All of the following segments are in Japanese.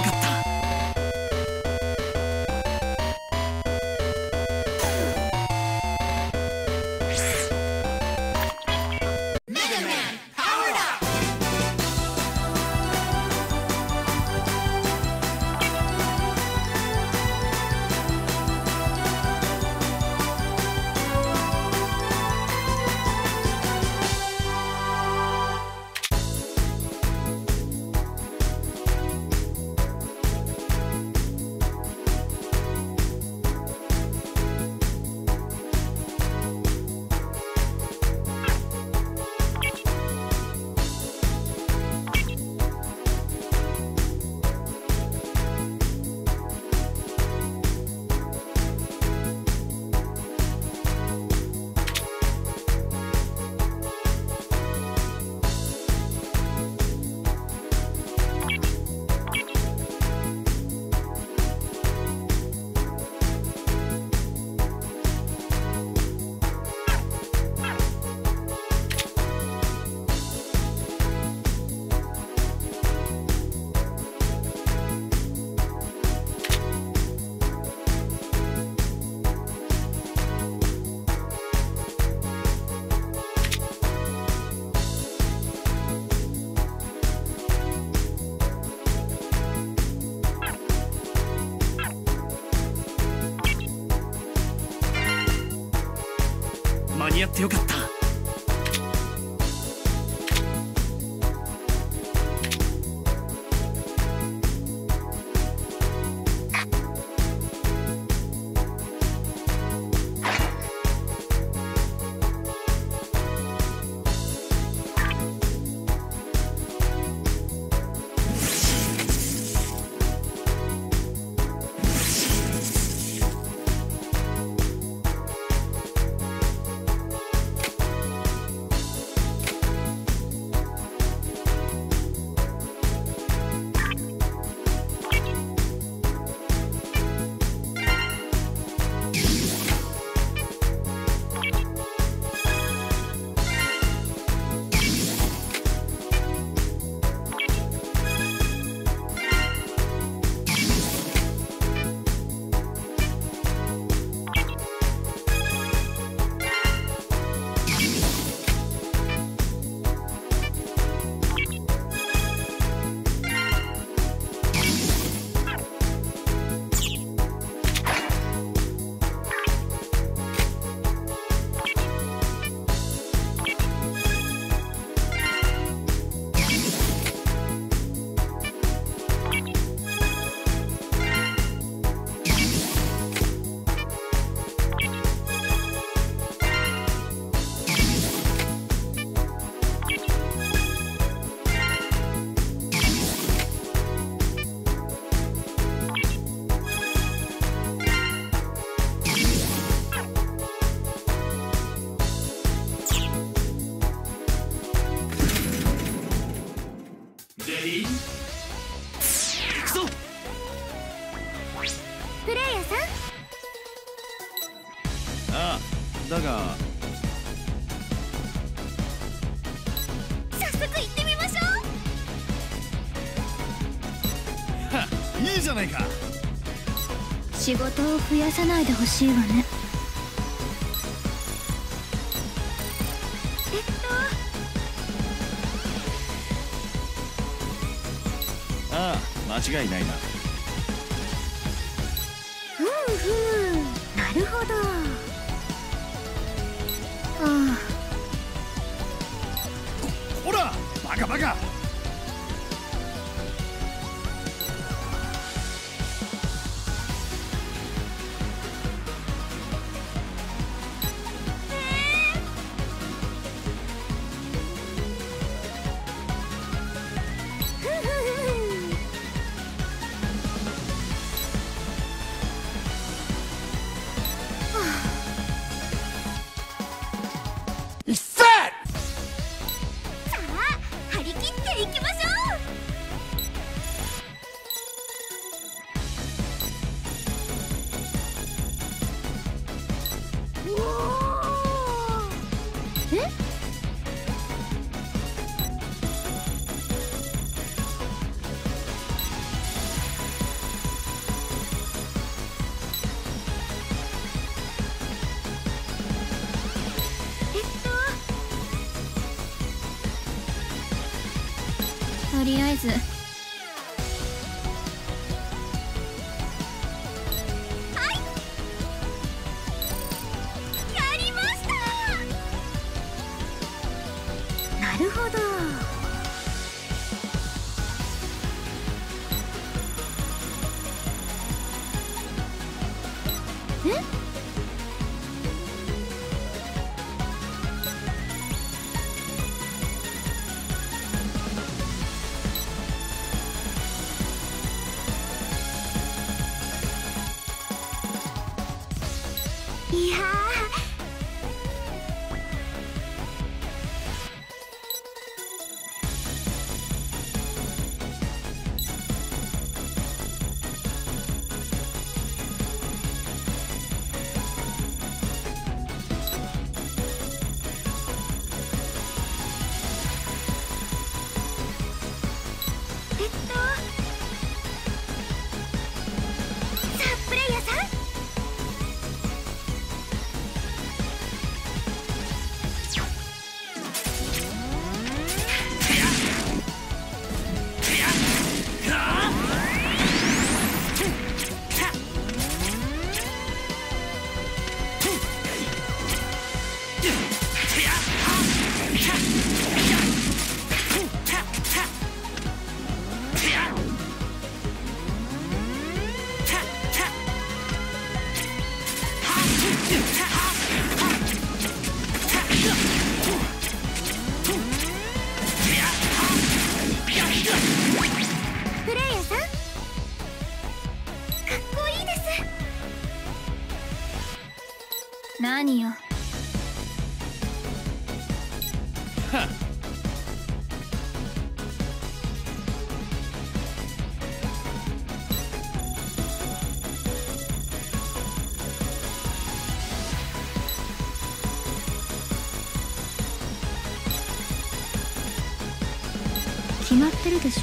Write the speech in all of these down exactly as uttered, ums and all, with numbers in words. てよかった。間に合ってよかった。だが早速行ってみましょう。はっ、いいじゃないか。仕事を増やさないでほしいわね。えっとああ、間違いないな。ふんふん、なるほど。ほら、バカバカ。とりあえず何よ。はっ。決まってるでしょ。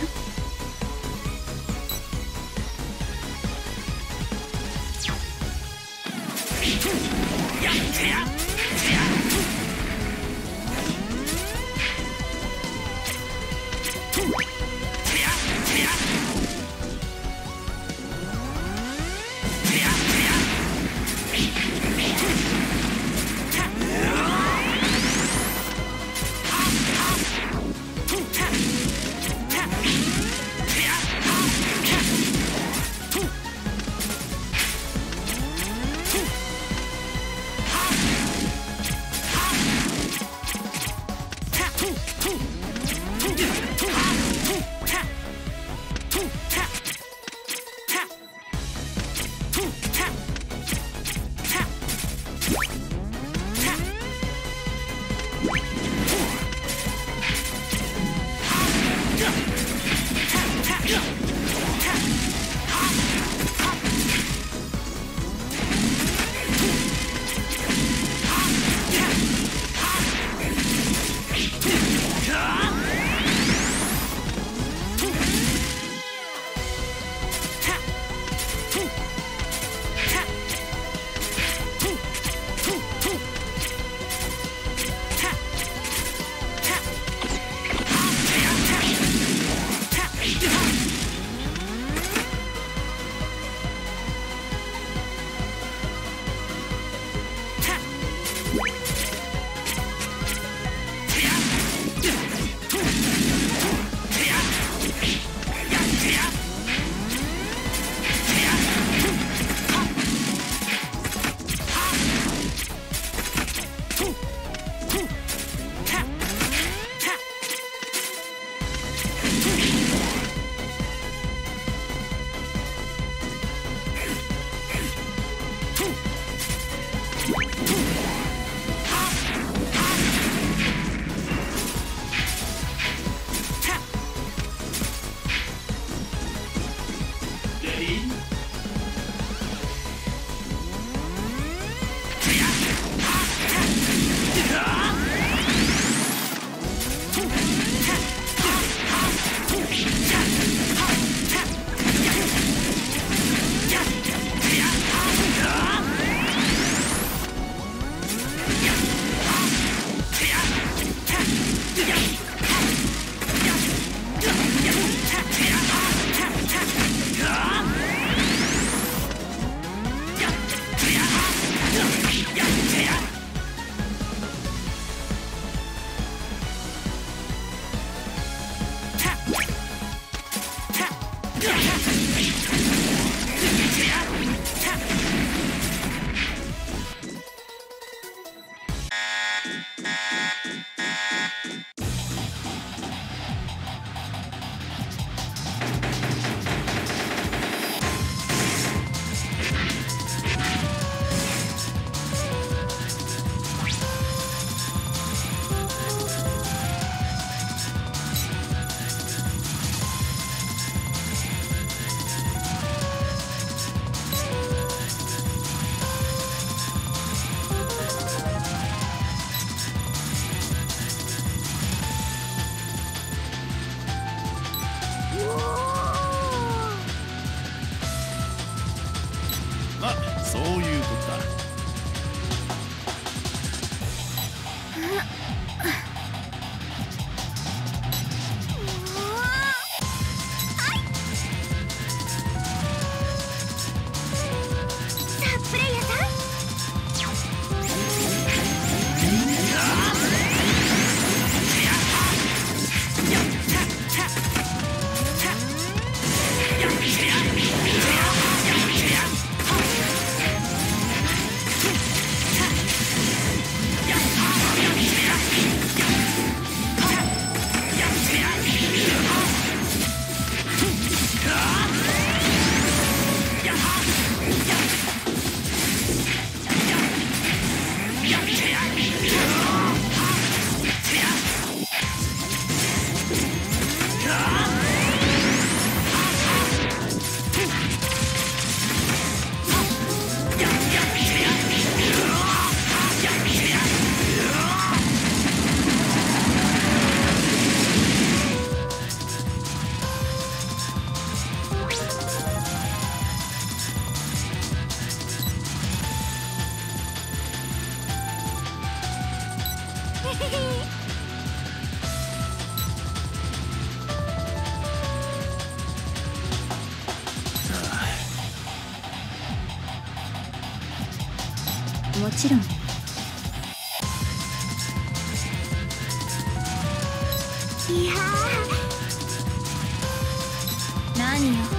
もちろん。いやー。何よ。